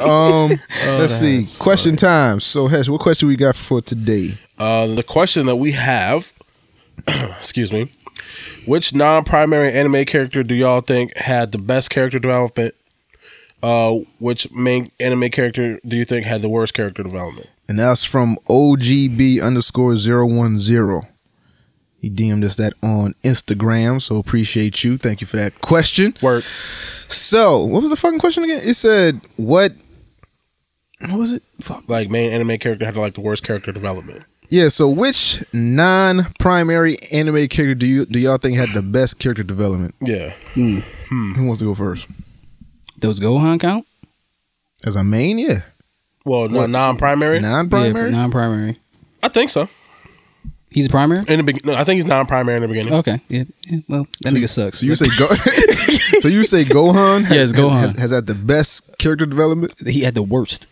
Let's see. Funny. Question time. So, Hesh, what question we got for today? The question that we have, excuse me, which non-primary anime character do y'all think had the best character development? Which main anime character do you think had the worst character development? And that's from ogb_010. He DM'd us that on Instagram, so appreciate you. Thank you for that question. Work. So, what was the fucking question again? It said, what was it? Fuck. Like, main anime character had, like, the worst character development. Yeah, so which non-primary anime character do y'all think had the best character development? Yeah. Who wants to go first? Does Gohan count? As a main, yeah. Well, no, non-primary? Non-primary? Yeah, non-primary. I think so. He's a primary? I think he's non-primary in the beginning. Okay. Yeah. Well, that nigga sucks. So you say so you say Gohan? Gohan. Has had the best character development? He had the worst,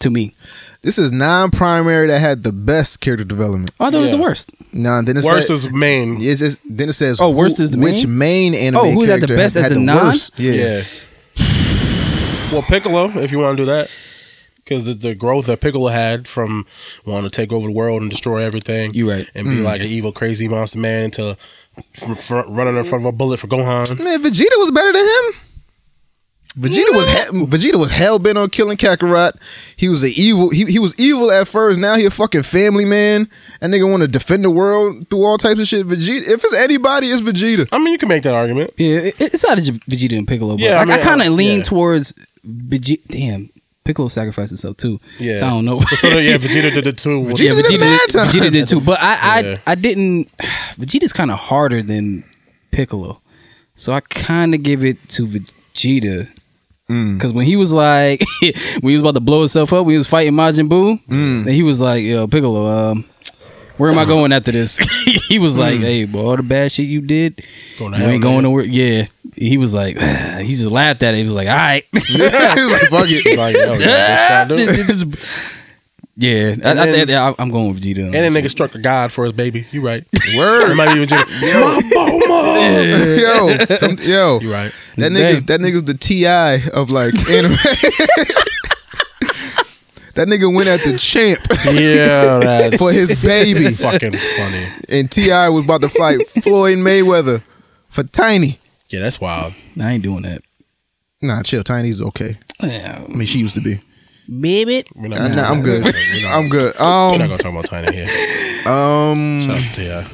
to me. This is non-primary that had the best character development. Oh, I thought it was the worst. Nah, then it worst says, is main. Then it says worst is the main? Which main anime character who's had the best as the non? Worst? Yeah. Well, Piccolo, if you want to do that. Because the growth that Piccolo had from wanting to take over the world and destroy everything. You right. And be like an evil, crazy monster man to running in front of a bullet for Gohan. Man, Vegeta was better than him. Vegeta was hell bent on killing Kakarot. He was he was evil at first. Now he a fucking family man. That nigga want to defend the world through all types of shit. Vegeta, if it's anybody, it's Vegeta. I mean, you can make that argument. Yeah, it's not Vegeta and Piccolo. But yeah, I kind of lean towards Vegeta. Damn. Piccolo sacrificed himself too. Yeah. So I don't know. Vegeta did it too. Vegeta did too. But I didn't. Vegeta's kind of harder than Piccolo. So I kind of give it to Vegeta. Because when he was like, when he was about to blow himself up, when he was fighting Majin Buu, and he was like, yo, Piccolo, where am I going after this? He was like, hey, boy, all the bad shit you did, you ain't going nowhere. Yeah. He was like, he just laughed at it. He was like, all right. He was like, fuck it. Like, I'm going with Vegeta. And that nigga struck a god for his baby. You right. Word. It might be Vegeta. Yo. Yeah. Yo. You right. That nigga's the T.I. of like anime. That nigga went at the champ. Yeah, that's for his baby. Fucking funny. And T.I. was about to fight Floyd Mayweather for Tiny. Yeah, that's wild. I ain't doing that. Nah, chill. Tiny's okay. I mean, she used to be. Baby. Nah, I'm good. I'm good. We're not going to talk about Tiny here. Shout out to T.I.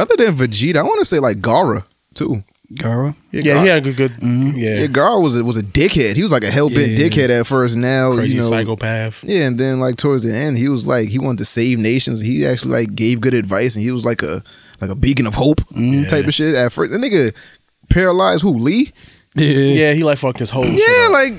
Other than Vegeta, I want to say like Gaara, too. Gaara? Yeah, he had a good. Yeah, Gaara was a dickhead. He was like a hell-bent dickhead at first. Now, crazy psychopath. Yeah, and then like towards the end, he was like, he wanted to save nations. He actually like gave good advice, and he was like a beacon of hope type of shit at first. That nigga paralyzed who? Lee? Yeah, he like fucked his whole shit. Yeah, like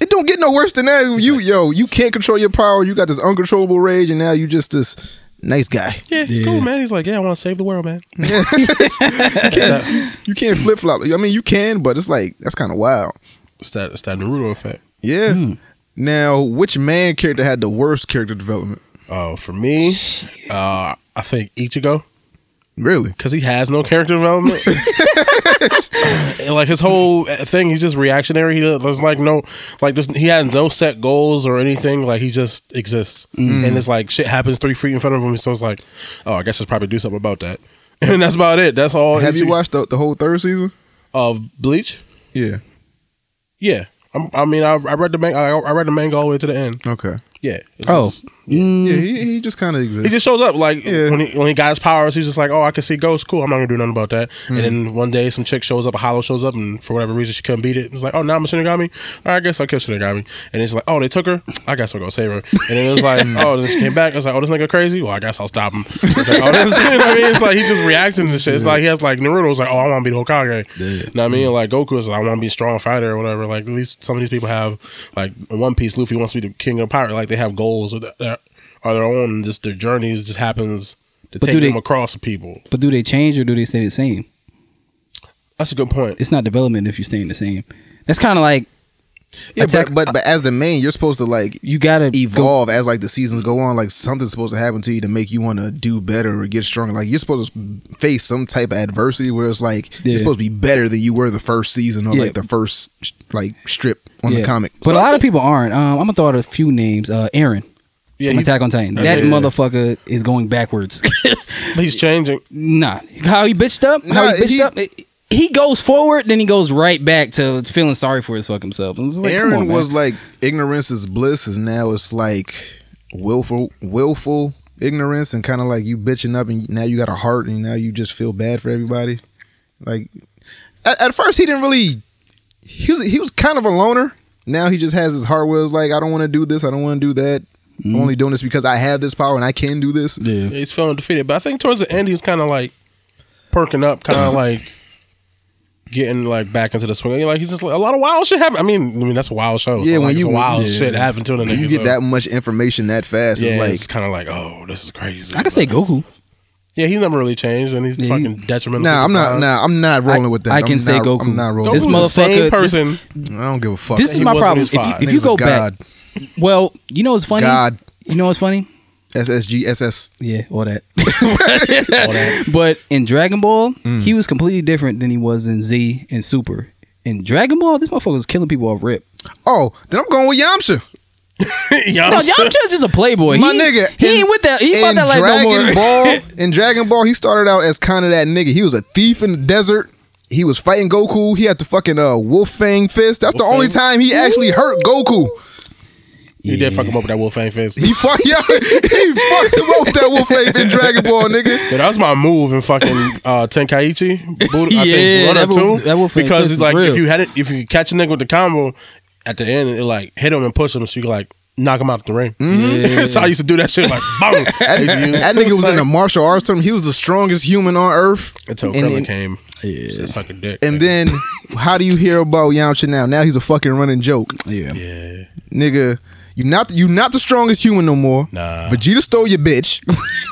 it don't get no worse than that. You can't control your power. You got this uncontrollable rage, and now you just this nice guy. Yeah, he's cool, man. He's like, yeah, I want to save the world, man. Yeah. You can't flip flop. I mean, you can, but it's like that's kind of wild. It's that Naruto effect. Yeah. Now, which main character had the worst character development? For me, I think Ichigo. Really? Because he has no character development. Like his whole thing, he's just reactionary. He had no set goals or anything. Like he just exists, and it's like shit happens 3 feet in front of him. So it's like, oh, I guess I'll probably do something about that. And that's about it. That's all. Have you watched the whole third season of Bleach? Yeah, yeah. I read the manga. I read the manga all the way to the end. Okay. Yeah. He just kind of exists. He just shows up like when he got his powers, he's just like, oh, I can see ghosts. Cool. I'm not gonna do nothing about that. And then one day, some chick shows up, a hollow shows up, and for whatever reason, she couldn't beat it. It's like, oh, now I'm a Shinigami. All right, I guess I'll kill Shinigami. And it's like, oh, they took her. I guess I'll go save her. And then it was like, oh, then she came back. It's like, oh, this nigga crazy. Well, I guess I'll stop him. It's like, oh, I mean, it's like he just reacting to shit. It's like he has like Naruto's like, oh, I want to be the Hokage. Yeah. You know what I mean? Like Goku is like, I want to be a strong fighter or whatever. Like at least some of these people have like in One Piece, Luffy wants to be the king of the pirate. Like they have goals or that are their own, just their journeys just happens to take them across the people. But do they change or do they stay the same? That's a good point. It's not development if you're staying the same. That's kind of like Yeah, but as the main, you're supposed to like you gotta evolve as like the seasons go on. Like something's supposed to happen to you to make you want to do better or get stronger. Like you're supposed to face some type of adversity where it's like you're supposed to be better than you were the first season or like the first like strip on the comic. But so a lot of people aren't. I'm gonna throw out a few names. Eren. Yeah, Attack on Titan. That motherfucker is going backwards. He's changing. Nah, how he bitched up. How he bitched up. He goes forward, then he goes right back to feeling sorry for his fucking self. Like, Eren was like ignorance is bliss, and now it's like willful ignorance, and kind of like you bitching up, and now you got a heart, and now you just feel bad for everybody. Like at first, he didn't really. He was kind of a loner. Now he just has his heart where it's like I don't want to do this, I don't want to do that. I'm only doing this because I have this power and I can do this. Yeah, he's feeling defeated, but I think towards the end he was kind of like perking up, kind of like getting like back into the swing. Like he's just like, a lot of wild shit happened. I mean that's a wild show. Yeah, so, like, when you wild shit happened to the nigga. You get that much information that fast. Yeah, it's kind of like oh, this is crazy. I can say Goku. Yeah, he's never really changed, and he's fucking detrimental. Nah, I'm not rolling with that. I can say Goku. I'm not rolling. This motherfucker. Person. I don't give a fuck. This is my problem. If you go back. Well, you know what's funny? God. You know what's funny? SSGSS. Yeah, all that. But in Dragon Ball, he was completely different than he was in Z and Super. In Dragon Ball, this motherfucker was killing people off rip. Oh, then I'm going with Yamcha. Yamcha's just a playboy. My nigga. He ain't with that. He about that like no more. In Dragon Ball, he started out as kind of that nigga. He was a thief in the desert. He was fighting Goku. He had the fucking Wolf Fang fist. That's the only time he actually hurt Goku. He did fuck him up with that Wolf Fang fist. He fucked him up with that Wolf Fang in Dragon Ball, nigga. Yeah, that was my move in fucking Tenkaichi. Buddha, because it's like if you catch a nigga with the combo at the end, it like hit him and push him so you can like knock him out of the ring. Yeah. So I used to do that shit like boom. That nigga was in a martial arts term. He was the strongest human on earth until Krillin came. Yeah, so sucking dick. And then how do you hear about Yamcha now? Now he's a fucking running joke. Yeah, nigga. You not the strongest human no more. Nah. Vegeta stole your bitch.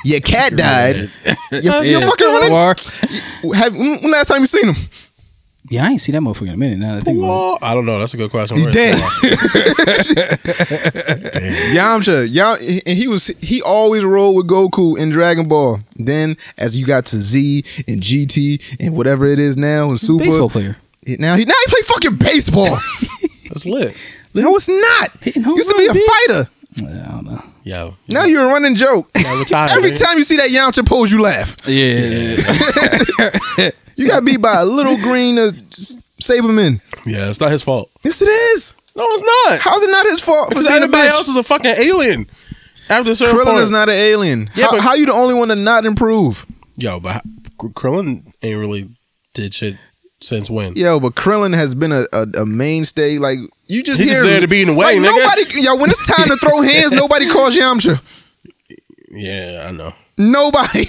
Your cat died. You're fucking running. When last time you seen him? Yeah, I ain't seen that motherfucker in a minute. Now that I think about it. I don't know. That's a good question. He's dead. Yamcha, and he always rolled with Goku in Dragon Ball. Then as you got to Z and GT and whatever it is now, and Super, baseball player. Now he play fucking baseball. That's lit. No, it's not. Used to be a fighter. I don't know. Yo. Now you're a running joke. Every time you see that Yamcha pose, you laugh. Yeah. You got beat by a little green Saberman. Yeah, it's not his fault. Yes, it is. No, it's not. How's it not his fault? Because everybody else is a fucking alien. After certain Krillin point. Is not an alien. Yeah, how you the only one to not improve? Yo, but Krillin ain't really did shit. Since when? Yo, but Krillin has been a mainstay. Like you just he's there to be in the way, like, nigga. Nobody, yo, when it's time to throw hands, nobody calls Yamcha. Yeah, I know. Nobody.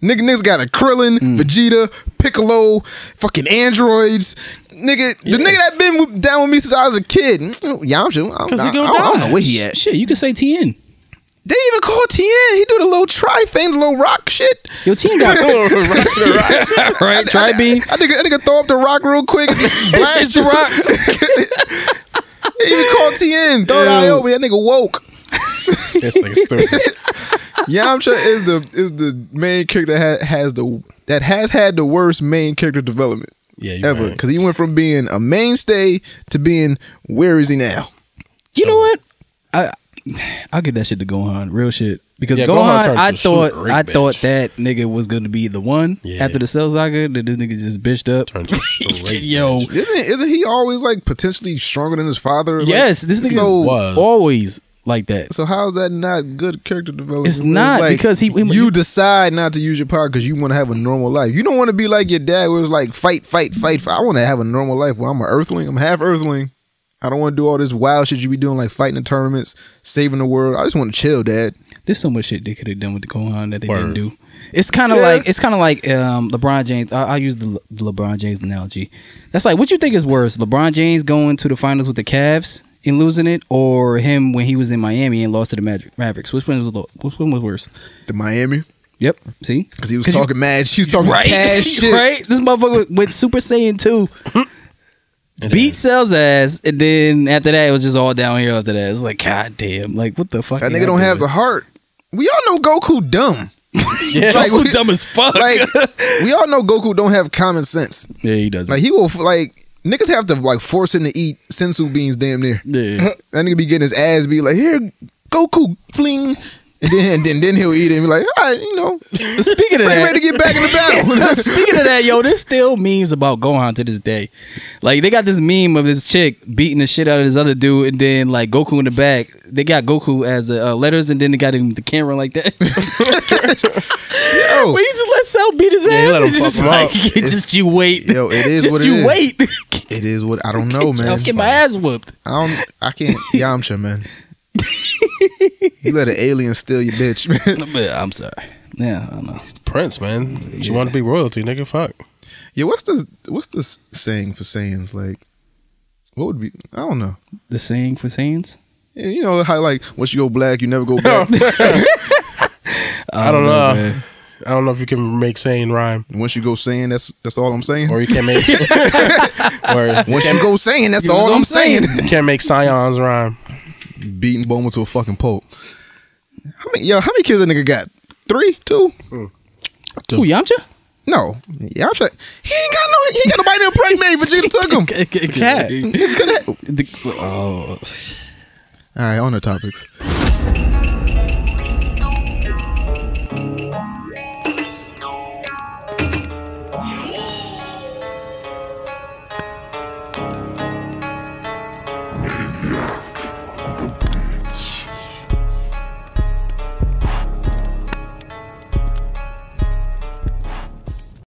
Niggas got a Krillin, Vegeta, Piccolo, fucking androids. Nigga, the nigga that been down with me since I was a kid, Yamcha. I don't know where he at. Shit, you can say Tien. They even call Tien. He do the little try thing, the little rock shit. Yo, Tien got rock. Right, try beam. I think I throw up the rock real quick. Blast the rock. They even call Tien. Third eye open. That nigga woke. This nigga's stupid. Yamcha is the main character that has had the worst main character development ever. Because he went from being a mainstay to being where is he now? You know what? I'll get that shit to Gohan. Real shit. Because Gohan I thought that nigga was gonna be the one after the Cell Saga that this nigga just bitched up. Yo, isn't he always like potentially stronger than his father? Yes, like, this nigga was always like that. So how's that not good character development? It's not like, because you decide not to use your power because you want to have a normal life. You don't want to be like your dad where it's like fight. I want to have a normal life where I'm an earthling. I'm half earthling. I don't want to do all this wild shit you be doing, like fighting in tournaments, saving the world. I just want to chill, Dad. There's so much shit they could have done with the Gohan that they didn't do. It's kind of like LeBron James. I use the LeBron James analogy. That's like, what you think is worse, LeBron James going to the finals with the Cavs and losing it, or him when he was in Miami and lost to the Mavericks? Which one was worse? The Miami. Yep. See, because he was talking mad. She was talking cash shit. Right. This motherfucker went Super Saiyan 2. Beat Cell's ass, and then after that, it was just all downhill after that. It's like, God damn, like, what the fuck? That nigga don't have the heart. We all know Goku dumb. Yeah, like, Goku's dumb as fuck. Like, we all know Goku don't have common sense. Yeah, he doesn't. Like, he will, like, niggas have to, like, force him to eat sensu beans damn near. Yeah. That nigga be getting his ass beat, like, here, Goku, fling. And then he'll eat it and be like, all right, you know. Speaking of that, ready to get back in the battle. Speaking of that, yo, there's still memes about Gohan to this day. Like, they got this meme of this chick beating the shit out of this other dude, and then, like, Goku in the back. They got Goku as the letters, and then they got him the camera like that. Yo, but he just let Cell beat his ass. Let him fuck him up. Just you wait. Yo, it is just what it is. You wait. It is what I don't know, man. I'll get my ass whooped. I can't Yamcha, man. You let an alien steal your bitch, man. I'm sorry. Yeah, I don't know. He's the prince, man. Yeah. You want to be royalty, nigga? Fuck. Yeah, what's the saying for Saiyans? Like, what would be? I don't know. The saying for Saiyans? Yeah, you know how, like, once you go black, you never go back. I don't know. Man. I don't know if you can make Saiyan rhyme. Once you go Saiyan, that's all I'm saying. Or you can't make. Or once you go Saiyan, that's all I'm saying. You can't make Saiyans rhyme. Beating Bulma to a fucking pulp. How many kids that nigga got? 3? 2? Mm. 2. Who, Yamcha? No, Yamcha. He ain't got nobody to impregnate. Vegeta took him. Cat. Oh. All right, on the topics.